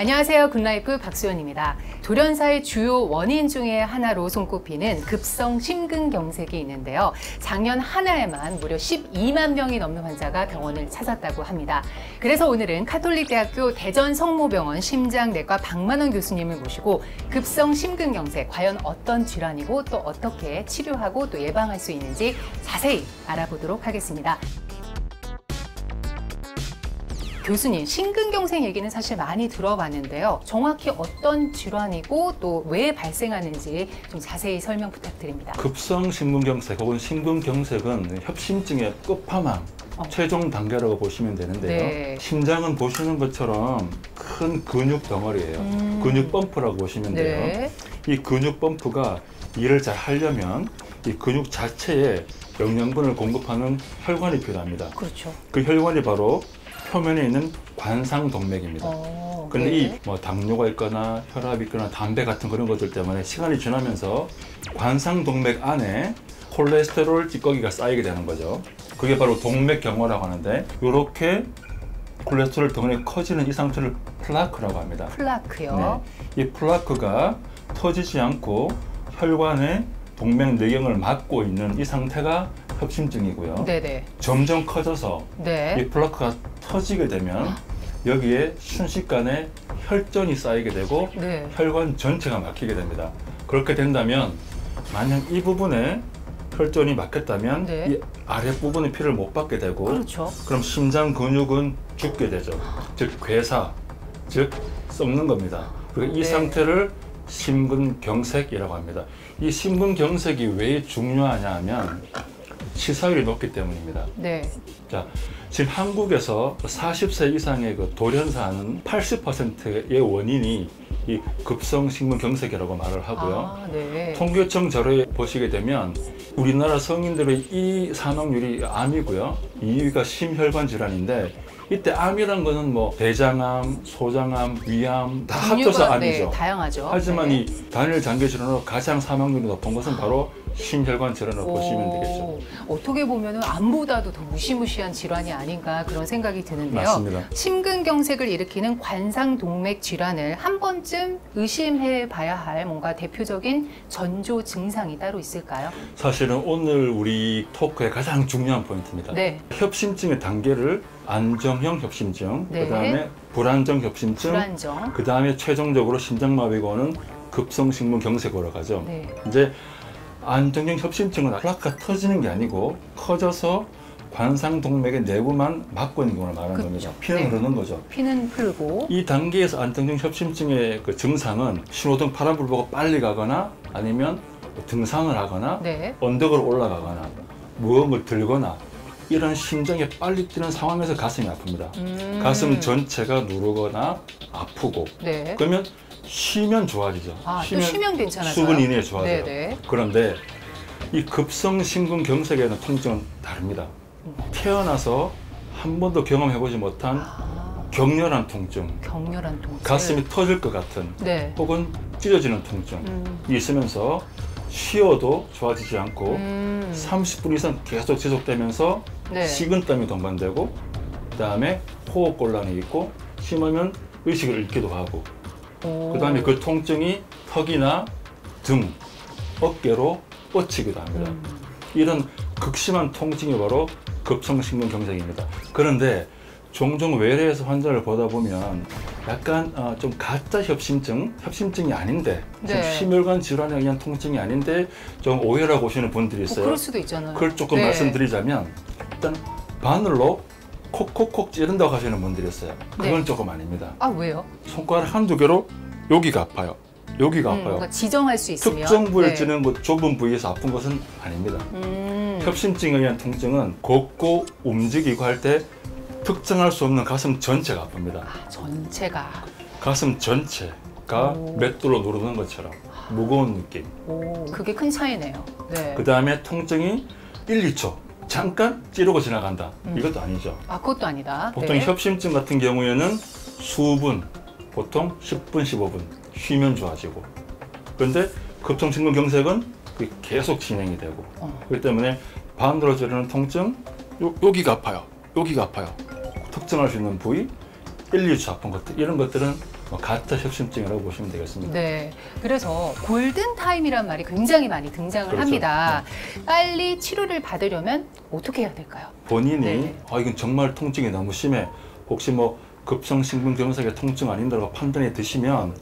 안녕하세요. 굿라이프 박수현입니다. 돌연사의 주요 원인 중에 하나로 손꼽히는 급성 심근경색이 있는데요. 작년 한 해에만 무려 12만 명이 넘는 환자가 병원을 찾았다고 합니다. 그래서 오늘은 카톨릭대학교 대전성모병원 심장내과 박만원 교수님을 모시고 급성 심근경색 과연 어떤 질환이고 또 어떻게 치료하고 또 예방할 수 있는지 자세히 알아보도록 하겠습니다. 교수님, 심근경색 얘기는 사실 많이 들어봤는데요. 정확히 어떤 질환이고 또 왜 발생하는지 좀 자세히 설명 부탁드립니다. 급성 심근경색 혹은 심근경색은 협심증의 끝판왕, 최종 단계라고 보시면 되는데요. 네. 심장은 보시는 것처럼 큰 근육 덩어리예요. 근육 펌프라고 보시면 네. 돼요. 이 근육 펌프가 일을 잘 하려면 이 근육 자체에 영양분을 공급하는 혈관이 필요합니다. 그렇죠. 그 혈관이 바로 표면에 있는 관상동맥입니다. 그런데 네. 이 당뇨가 있거나 혈압이 있거나 담배 같은 그런 것들 때문에 시간이 지나면서 관상동맥 안에 콜레스테롤 찌꺼기가 쌓이게 되는 거죠. 그게 바로 동맥경화라고 하는데, 이렇게 콜레스테롤 덩어리 커지는 이 상태를 플라크라고 합니다. 플라크요? 네. 이 플라크가 터지지 않고 혈관에 동맥 내경을 막고 있는 이 상태가 협심증이고요. 네네. 점점 커져서 네. 이 플라크가 터지게 되면 여기에 순식간에 혈전이 쌓이게 되고 네. 혈관 전체가 막히게 됩니다. 그렇게 된다면 만약 이 부분에 혈전이 막혔다면 네. 이 아랫부분에 피를 못 받게 되고 그렇죠. 그럼 심장 근육은 죽게 되죠. 즉 괴사, 즉 썩는 겁니다. 그리고 네. 이 상태를 심근경색이라고 합니다. 이 심근경색이 왜 중요하냐 하면 치사율이 높기 때문입니다. 네. 자, 지금 한국에서 40세 이상의 그 돌연사는 80%의 원인이 이 급성 심근경색이라고 말을 하고요. 아, 네. 통계청 자료에 보시게 되면 우리나라 성인들의 이 사망률이 암이고요. 2위가 심혈관 질환인데, 이때 암이란 거는 뭐 대장암, 소장암, 위암 다 합쳐서 암이죠. 네, 다양하죠. 하지만 네. 이 단일 장기 질환으로 가장 사망률이 높은 것은 바로 심혈관 질환으로 보시면 되겠죠. 어떻게 보면 암보다도 더 무시무시한 질환이 아닌가 그런 생각이 드는데요. 맞습니다. 심근경색을 일으키는 관상동맥 질환을 한 번쯤 의심해 봐야 할 뭔가 대표적인 전조 증상이 따로 있을까요? 사실은 오늘 우리 토크의 가장 중요한 포인트입니다. 네. 협심증의 단계를 안정형 협심증, 네. 그다음에 불안정 협심증, 그다음에 최종적으로 심장마비가 오는 급성 심근경색으로 가죠. 네. 이제 안정형 협심증은 플라크가 터지는 게 아니고 커져서 관상동맥의 내부만 막고 있는 걸 말하는 겁니다. 피는 네. 흐르는 거죠. 피는 흐르고. 이 단계에서 안정형 협심증의 그 증상은 신호등 파란불보가 빨리 가거나 아니면 등산을 하거나 네. 언덕으로 올라가거나 무언가를 들거나 이런 심장이 빨리 뛰는 상황에서 가슴이 아픕니다. 가슴 전체가 누르거나 아프고 네. 그러면 쉬면 좋아지죠. 아, 쉬면 괜찮아져요. 10분 이내에 좋아져요. 네네. 그런데 이 급성 심근경색에는 통증은 다릅니다. 태어나서 한 번도 경험해보지 못한 격렬한 통증, 가슴이 터질 것 같은 네. 혹은 찢어지는 통증이 있으면서 쉬어도 좋아지지 않고 30분 이상 계속 지속되면서 네. 식은땀이 동반되고 그다음에 호흡곤란이 있고 심하면 의식을 잃기도 하고 그다음에 그 통증이 턱이나 등, 어깨로 뻗치기도 합니다. 이런 극심한 통증이 바로 급성심근경색입니다. 그런데 종종 외래에서 환자를 보다 보면 약간 좀 가짜 협심증이 아닌데 네. 심혈관 질환에 의한 통증이 아닌데 좀 오해라고 오시는 분들이 있어요. 그럴 수도 있잖아요. 그걸 조금 네. 말씀드리자면 일단 바늘로 콕콕콕 찌른다고 하시는 분들이 있어요. 그건 네. 조금 아닙니다. 아, 왜요? 손가락 한두 개로 여기가 아파요. 여기가 아파요. 뭔가 지정할 수 있으면. 특정 부위를 네. 찌르는 것, 좁은 부위에서 아픈 것은 아닙니다. 협심증에 의한 통증은 걷고 움직이고 할 때 특정할 수 없는 가슴 전체가 아픕니다. 아, 전체가. 가슴 전체가 맷돌로 누르는 것처럼 무거운 느낌. 오, 그게 큰 차이네요. 네. 그 다음에 통증이 1, 2초. 잠깐 찌르고 지나간다. 이것도 아니죠. 아, 그것도 아니다. 보통 네. 협심증 같은 경우에는 수분, 보통 10분, 15분 쉬면 좋아지고. 그런데 급성 심근경색은 계속 진행이 되고. 그렇기 때문에 바늘로 찌르는 통증, 여기가 아파요. 특정할 수 있는 부위, 1, 2초 아픈 것들, 이런 것들은 같은 협심증이라고 보시면 되겠습니다. 네, 그래서 골든타임이란 말이 굉장히 많이 등장을 그렇죠. 합니다. 네. 빨리 치료를 받으려면 어떻게 해야 될까요? 본인이 네. 아 이건 정말 통증이 너무 심해. 혹시 뭐 급성 심근경색의 통증 아닌다라고 판단이 드시면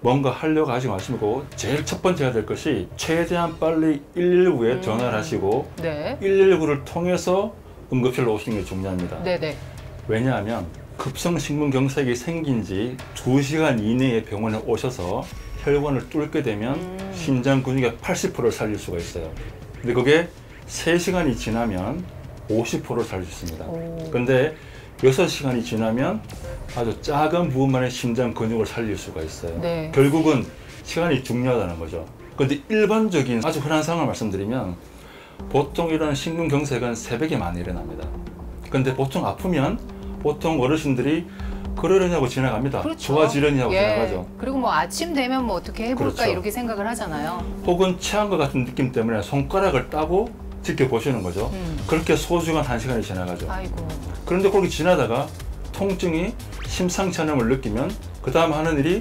뭔가 하려고 하지 마시고 제일 첫 번째 해야 될 것이 최대한 빨리 119에 전화를 하시고 네. 119를 통해서 응급실로 오시는 게 중요합니다. 네네. 왜냐하면 급성 심근경색이 생긴 지 2시간 이내에 병원에 오셔서 혈관을 뚫게 되면 심장 근육의 80%를 살릴 수가 있어요. 근데 그게 3시간이 지나면 50%를 살릴 수 있습니다. 근데 6시간이 지나면 아주 작은 부분만의 심장 근육을 살릴 수가 있어요. 네. 결국은 시간이 중요하다는 거죠. 근데 일반적인 아주 흔한 상황을 말씀드리면 보통 이런 심근경색은 새벽에 많이 일어납니다. 근데 보통 아프면 보통 어르신들이 그러려냐고 지나갑니다. 그렇죠. 좋아지려냐고 예. 지나가죠. 그리고 뭐 아침 되면 뭐 어떻게 해볼까 그렇죠. 이렇게 생각을 하잖아요. 혹은 취한 것 같은 느낌 때문에 손가락을 따고 지켜보시는 거죠. 그렇게 소중한 1시간이 지나가죠. 아이고. 그런데 그렇게 지나다가 통증이 심상치 않음을 느끼면 그 다음 하는 일이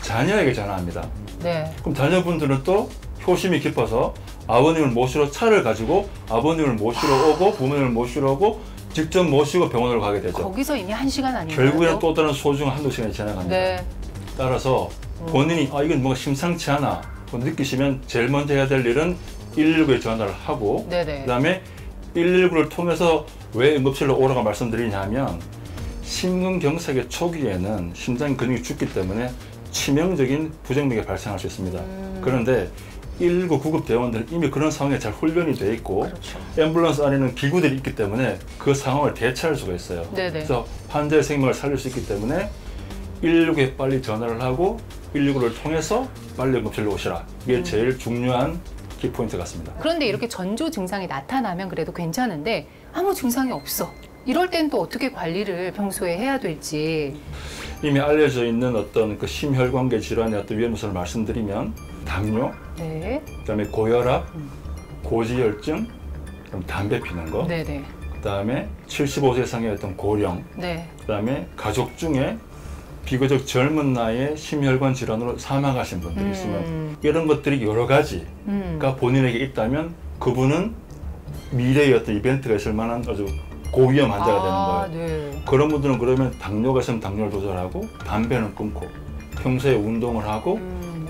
자녀에게 전화합니다. 네. 그럼 자녀분들은 또 효심이 깊어서 아버님을 모시러 차를 가지고 아버님을 모시러 오고 부모님을 모시러 오고 직접 모시고 병원으로 가게 되죠. 거기서 이미 1시간 아니에요? 결국에는 또 다른 소중한 1~2시간이 지나갑니다. 네. 따라서 본인이 아 이건 뭔가 심상치 않아 느끼시면 제일 먼저 해야 될 일은 119에 전화를 하고 네네. 그다음에 119를 통해서 왜 응급실로 오라고 말씀드리냐면 심근경색의 초기에는 심장 근육이 죽기 때문에 치명적인 부정맥이 발생할 수 있습니다. 그런데 119 구급대원들은 이미 그런 상황에 잘 훈련이 돼 있고 그렇죠. 앰뷸런스 안에는 기구들이 있기 때문에 그 상황을 대처할 수가 있어요. 네네. 그래서 환자의 생명을 살릴 수 있기 때문에 119에 빨리 전화를 하고 119를 통해서 빨리 응급실로 오시라. 이게 제일 중요한 키포인트 같습니다. 그런데 이렇게 전조 증상이 나타나면 그래도 괜찮은데 아무 증상이 없어. 이럴 땐 또 어떻게 관리를 평소에 해야 될지. 이미 알려져 있는 어떤 그 심혈관계 질환의 어떤 위험 요소를 말씀드리면 당뇨, 네. 그다음에 고혈압, 고지혈증, 담배 피는 거, 네네. 그다음에 75세 이상의 어떤 고령, 네. 그다음에 가족 중에 비교적 젊은 나이에 심혈관 질환으로 사망하신 분들이 있으면 이런 것들이 여러 가지가 본인에게 있다면 그분은 미래의 어떤 이벤트가 있을 만한 아주 고위험 환자가 되는 거예요. 네. 그런 분들은 그러면 당뇨가 있으면 당뇨를 조절하고 담배는 끊고 평소에 운동을 하고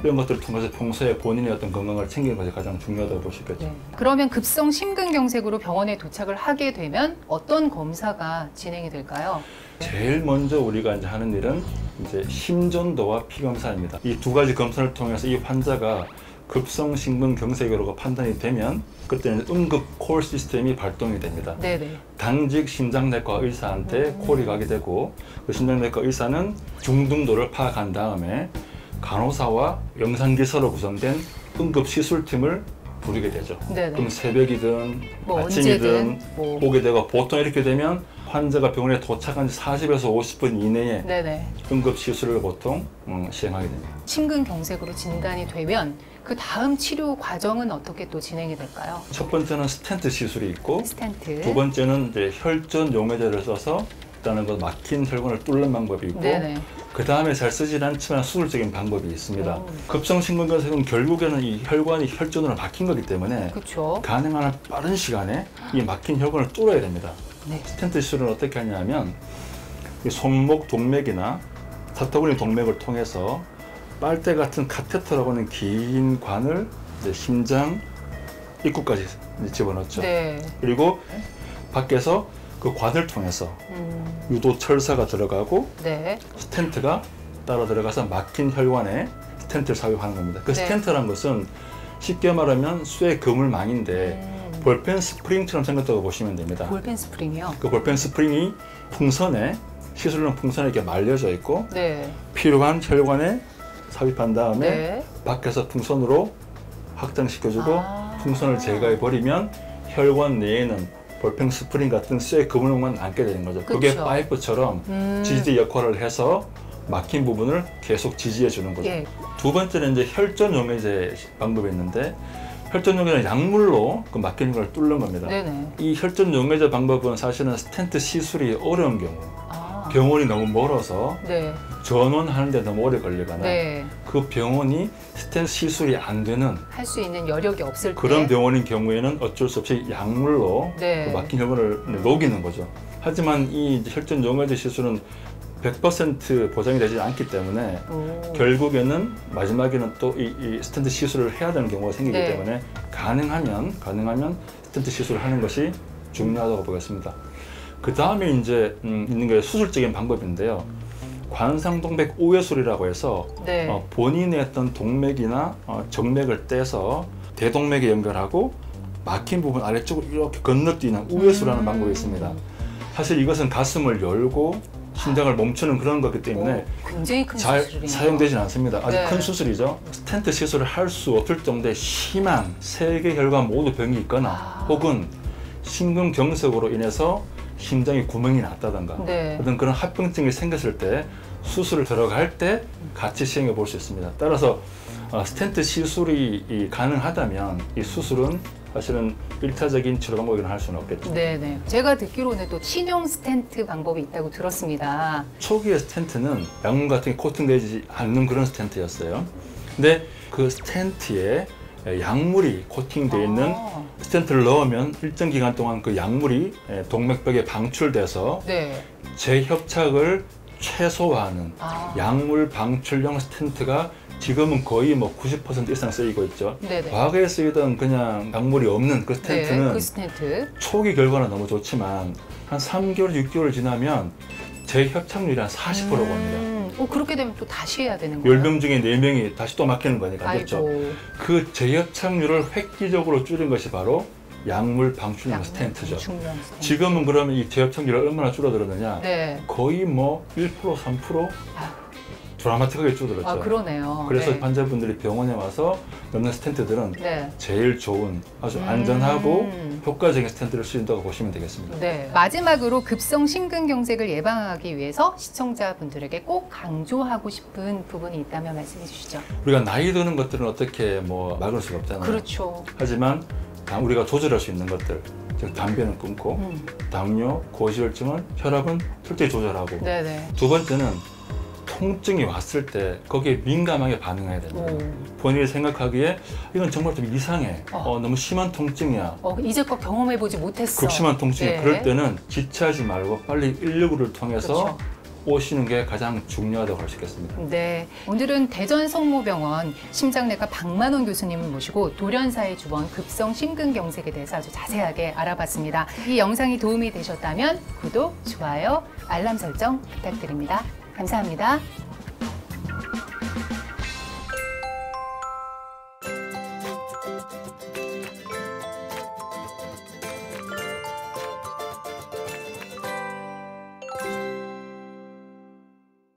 이런 것들을 통해서 평소에 본인의 어떤 건강을 챙기는 것이 가장 중요하다고 보시겠죠. 네. 그러면 급성 심근경색으로 병원에 도착을 하게 되면 어떤 검사가 진행이 될까요? 제일 먼저 우리가 이제 하는 일은 이제 심전도와 피검사입니다. 이 2가지 검사를 통해서 이 환자가 급성 심근경색으로 판단이 되면 그때는 응급 콜 시스템이 발동이 됩니다. 네네. 당직 심장내과 의사한테 콜이 가게 되고 그 심장내과 의사는 중등도를 파악한 다음에 간호사와 영상기사로 구성된 응급시술팀을 부르게 되죠. 네네. 그럼 새벽이든 뭐 아침이든 뭐. 오게 되고 보통 이렇게 되면 환자가 병원에 도착한 지 40에서 50분 이내에 네네. 응급시술을 보통 시행하게 됩니다. 심근경색으로 진단이 되면 그 다음 치료 과정은 어떻게 또 진행이 될까요? 첫 번째는 스텐트 시술이 있고 스텐트. 2번째는 이제 혈전용해제를 써서 일단은 그 막힌 혈관을 뚫는 방법이 있고 네네. 그 다음에 잘 쓰지 않지만 수술적인 방법이 있습니다. 급성 심근경색은 결국에는 이 혈관이 혈전으로 막힌 거기 때문에 그쵸. 가능한 한 빠른 시간에 이 막힌 혈관을 뚫어야 됩니다. 네. 스텐트 시술은 어떻게 하냐면 이 손목 동맥이나 사타구니 동맥을 통해서 빨대 같은 카테터라고 하는 긴 관을 이제 심장 입구까지 이제 집어넣죠. 네. 그리고 밖에서 그 관을 통해서 유도 철사가 들어가고 네. 스텐트가 따라 들어가서 막힌 혈관에 스텐트를 삽입하는 겁니다. 그 네. 스텐트란 것은 쉽게 말하면 쇠 그물망인데 볼펜 스프링처럼 생겼다고 보시면 됩니다. 볼펜 스프링이요? 그 볼펜 스프링이 풍선에 시술용 풍선에 이렇게 말려져 있고 네. 필요한 혈관에 삽입한 다음에 네. 밖에서 풍선으로 확장시켜주고 풍선을 제거해버리면 혈관 내에는 볼펜 스프링 같은 쇠 그물만 안게 되는 거죠. 그쵸. 그게 파이프처럼 지지 역할을 해서 막힌 부분을 계속 지지해 주는 거죠. 예. 2번째는 이제 혈전용해제 방법이 있는데 혈전용해제는 약물로 그 막힌 걸 뚫는 겁니다. 네네. 이 혈전용해제 방법은 사실은 스텐트 시술이 어려운 경우 병원이 너무 멀어서 네. 전원하는 데 너무 오래 걸리거나 네. 그 병원이 스텐트 시술이 안 되는 할 수 있는 여력이 없을 그런 때. 병원인 경우에는 어쩔 수 없이 약물로 네. 그 막힌 혈관을 녹이는 거죠. 하지만 이 혈전용해제 시술은 100% 보장이 되지 않기 때문에 오. 결국에는 마지막에는 또 이 스텐트 시술을 해야 되는 경우가 생기기 네. 때문에 가능하면 스텐트 시술을 하는 것이 중요하다고 보겠습니다. 그 다음에 이제 있는 게 수술적인 방법인데요. 관상동맥 오해술이라고 해서 네. 본인의 어떤 동맥이나 정맥을 떼서 대동맥에 연결하고 막힌 부분 아래쪽으로 이렇게 건너뛰는 오해술이라는 방법이 있습니다. 사실 이것은 가슴을 열고 심장을 멈추는 그런 거기 때문에 오, 굉장히 큰 잘 수술이네요. 사용되진 않습니다. 아주 네. 큰 수술이죠. 스텐트 시술을 할 수 없을 정도의 심한 세 개 혈관 모두 병이 있거나 혹은 심근경색으로 인해서 심장에 구멍이 났다던가 네. 어떤 그런 합병증이 생겼을 때 수술을 들어갈 때 같이 시행해 볼 수 있습니다. 따라서 스텐트 시술이 가능하다면 이 수술은 사실은 1차적인 치료 방법이라고 할 수는 없겠죠. 네네. 제가 듣기로는 또 신용 스텐트 방법이 있다고 들었습니다. 초기의 스텐트는 약물 같은 게 코팅되지 않는 그런 스텐트였어요. 근데 그 스텐트에 약물이 코팅되어 있는 스텐트를 넣으면 일정 기간 동안 그 약물이 동맥벽에 방출돼서 네. 재협착을 최소화하는 약물 방출형 스텐트가 지금은 거의 뭐 90% 이상 쓰이고 있죠. 네네. 과거에 쓰이던 그냥 약물이 없는 그 스텐트는 네, 그 스텐트. 초기 결과는 너무 좋지만 한 3개월, 6개월 지나면 재협착률이 한 40%가 옵니다. 그렇게 되면 또 다시 해야 되는 거예요? 10명 중에 4명이 다시 또 막히는 거니까. 그렇죠. 그 재협착률을 획기적으로 줄인 것이 바로 약물 방출용 스텐트죠. 지금은 그러면 이 재협착률이 얼마나 줄어들었느냐? 네. 거의 뭐 1%, 3%? 드라마틱하게 줄어들었죠. 그러네요. 그래서 네. 환자분들이 병원에 와서 넣는 스텐트들은 네. 제일 좋은 아주 안전하고 효과적인 스텐트를 쓰인다고 보시면 되겠습니다. 네. 마지막으로 급성 심근경색을 예방하기 위해서 시청자분들에게 꼭 강조하고 싶은 부분이 있다면 말씀해 주시죠. 우리가 나이 드는 것들은 어떻게 뭐 막을 수가 없잖아요. 그렇죠. 하지만 우리가 조절할 수 있는 것들, 즉 담배는 끊고 당뇨, 고지혈증은 혈압은 철저히 조절하고 네네. 두 번째는 통증이 왔을 때 거기에 민감하게 반응해야 됩니다. 본인이 생각하기에 이건 정말 좀 이상해. 너무 심한 통증이야. 이제껏 경험해보지 못했어. 극심한 통증이야. 네. 그럴 때는 지체하지 말고 빨리 119를 통해서 그렇죠. 오시는 게 가장 중요하다고 할 수 있겠습니다. 네, 오늘은 대전성모병원 심장내과 박만원 교수님을 모시고 돌연사의 주번 급성 심근경색에 대해서 아주 자세하게 알아봤습니다. 이 영상이 도움이 되셨다면 구독, 좋아요, 알람 설정 부탁드립니다. 감사합니다.